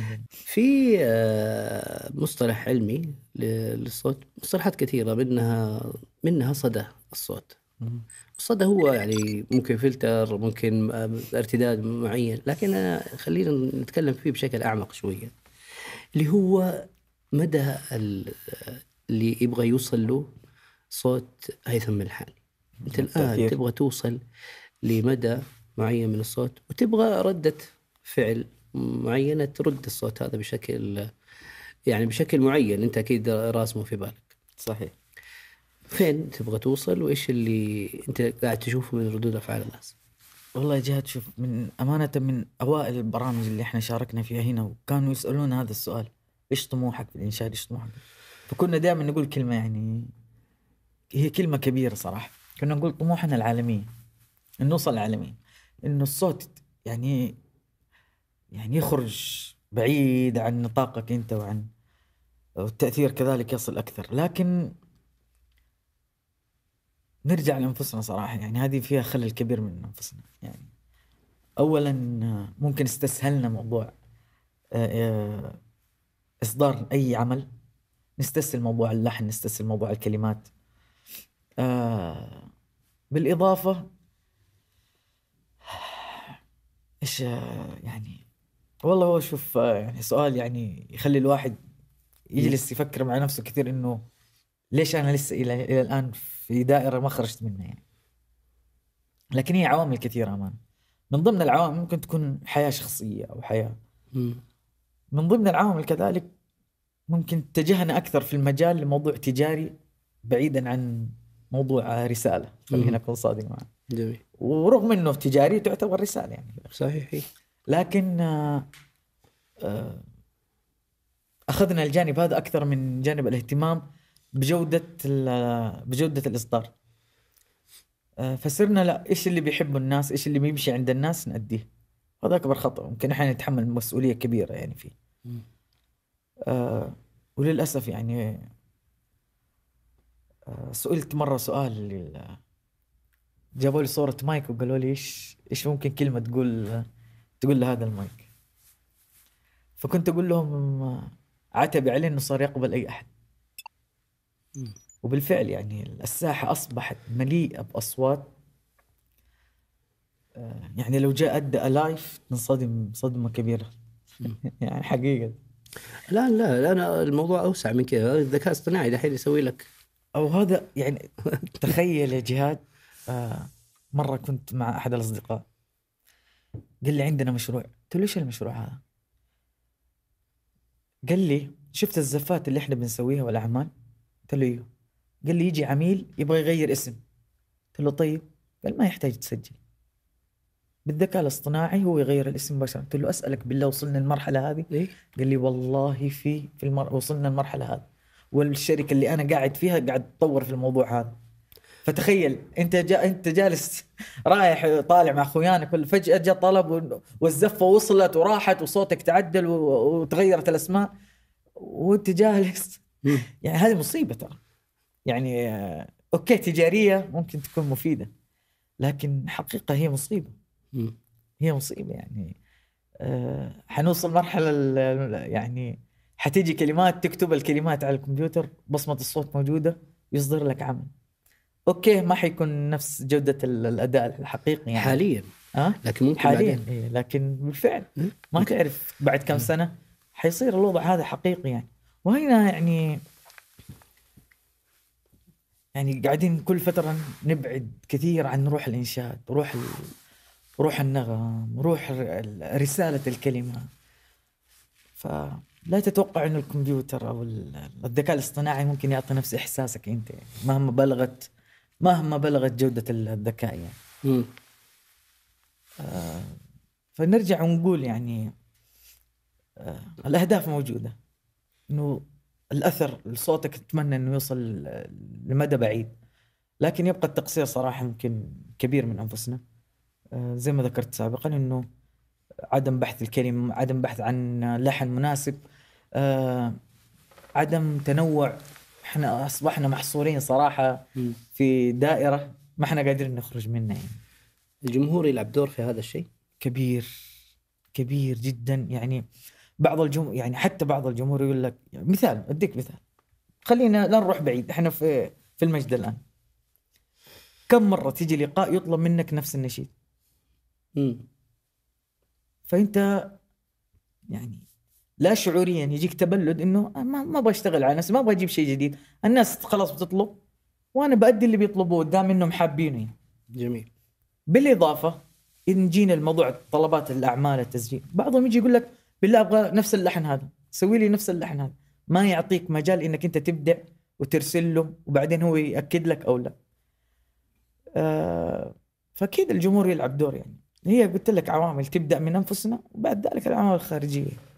طيب في مصطلح علمي للصوت، مصطلحات كثيرة منها صدى الصوت. مم. الصدى هو يعني ممكن فلتر، ممكن ارتداد معين، لكن أنا خلينا نتكلم فيه بشكل أعمق شوية، اللي هو مدى اللي يبغى يوصل له صوت هيثم الملحاني. أنت الآن تبغى توصل لمدى معين من الصوت، وتبغى ردة فعل معينة ترد الصوت هذا بشكل يعني بشكل معين أنت أكيد راسمه في بالك. صحيح. فين تبغى توصل وإيش اللي أنت قاعد تشوفه من ردود أفعال الناس؟ والله جهاد، شوف، من أمانة من أوائل البرامج اللي إحنا شاركنا فيها هنا، وكانوا يسألون هذا السؤال: إيش طموحك بالإنشاد؟ إيش طموحك؟ فكنا دائما نقول كلمة، يعني هي كلمة كبيرة صراحة، كنا نقول طموحنا العالمية، إن نوصل العالمية، إنه الصوت يعني يخرج بعيد عن نطاقك أنت، وعن والتأثير كذلك يصل أكثر. لكن نرجع لأنفسنا صراحة، يعني هذه فيها خلل كبير من أنفسنا. يعني أولا ممكن استسهلنا موضوع إصدار أي عمل، نستسهل موضوع اللحن، نستسهل موضوع الكلمات. بالإضافة إيش يعني، والله هو شوف يعني سؤال يعني يخلي الواحد يجلس يفكر مع نفسه كثير، إنه ليش أنا لسه إلى الآن في دائرة ما خرجت منها يعني. لكن هي عوامل كثيرة أمان، من ضمن العوامل ممكن تكون حياة شخصية أو حياة، من ضمن العوامل كذلك ممكن اتجهنا أكثر في المجال لموضوع تجاري بعيدا عن موضوع رسالة، خلينا نكون صادق معه. جميل. ورغم إنه تجاري تعتبر رسالة يعني. صحيح. لكن أخذنا الجانب هذا أكثر من جانب الاهتمام بجودة الإصدار، فصرنا لا، إيش اللي بيحبه الناس، إيش اللي بيمشي عند الناس نأديه. هذا أكبر خطأ ممكن إحنا نتحمل مسؤولية كبيرة يعني فيه. وللأسف يعني سئلت مرة سؤال، جابوا لي صورة مايك وقالوا لي إيش ممكن كلمة تقول لهذا المايك، فكنت أقول لهم عتب عليه إنه صار يقبل أي أحد. وبالفعل يعني الساحة أصبحت مليئة بأصوات، يعني لو جاء أدى لايف ننصدم صدمة كبيرة يعني حقيقة. لا أنا الموضوع أوسع من كذا، الذكاء الاصطناعي دحين يسوي لك أو هذا يعني تخيل يا جهاد. مرة كنت مع أحد الأصدقاء، قال لي عندنا مشروع، قلت له إيش المشروع هذا؟ قال لي شفت الزفات اللي إحنا بنسويها والأعمال؟ قلت له ايوه. قال لي يجي عميل يبغى يغير اسم، قلت له طيب، قال ما يحتاج تسجل، بالذكاء الاصطناعي هو يغير الاسم مباشرة. قلت له أسألك بالله وصلنا المرحلة هذه؟ ليه؟ قال لي والله وصلنا المرحلة هذه، والشركة اللي أنا قاعد فيها قاعد تطور في الموضوع هذا. فتخيل أنت جالس رايح طالع مع خويانك، فجأة جاء طلب والزفة وصلت وراحت وصوتك تعدل وتغيرت الأسماء وأنت جالس يعني هذه مصيبة ترى. يعني أوكي تجارية ممكن تكون مفيدة، لكن حقيقة هي مصيبة. هي مصيبة يعني. حنوصل مرحلة يعني حتيجي كلمات، تكتب الكلمات على الكمبيوتر، بصمة الصوت موجودة، يصدر لك عمل. أوكي ما حيكون نفس جودة الأداء الحقيقي يعني حاليا، لكن ممكن حاليا إيه، لكن بالفعل ما تعرف بعد كم سنة حيصير الوضع هذا حقيقي يعني. وهنا يعني قاعدين كل فترة نبعد كثير عن روح الإنشاد، روح النغم، روح رسالة الكلمة. فلا تتوقع أن الكمبيوتر أو الذكاء الاصطناعي ممكن يعطي نفس إحساسك أنت يعني، مهما بلغت جودة الذكاء يعني. فنرجع ونقول يعني الأهداف موجودة، إنه الأثر لصوتك تتمنى إنه يوصل لمدى بعيد، لكن يبقى التقصير صراحة ممكن كبير من أنفسنا، زي ما ذكرت سابقا، إنه عدم بحث الكلمة، عدم بحث عن لحن مناسب، عدم تنوع. إحنا أصبحنا محصورين صراحة في دائرة ما إحنا قادرين نخرج منها يعني. الجمهور يلعب دور في هذا الشيء كبير كبير جدا يعني. بعض الجمهور يعني حتى بعض الجمهور يقول لك يعني مثال، أديك مثال، خلينا لا نروح بعيد، احنا في المجد الآن كم مرة تيجي لقاء يطلب منك نفس النشيد؟ فأنت يعني لا شعوريا يجيك تبلد إنه ما بشتغل على نفسي، ما بجيب شيء جديد، الناس خلاص بتطلب وأنا بأدي اللي بيطلبوه قدام إنهم حابيني. جميل. بالإضافة إن جينا الموضوع طلبات الأعمال التسجيل، بعضهم يجي يقول لك بالله أبغى نفس اللحن هذا، سوي لي نفس اللحن هذا، ما يعطيك مجال إنك أنت تبدع وترسل له وبعدين هو يأكد لك أو لا. فأكيد الجمهور يلعب دور، يعني هي قلت لك عوامل تبدأ من أنفسنا وبعد ذلك العوامل الخارجية.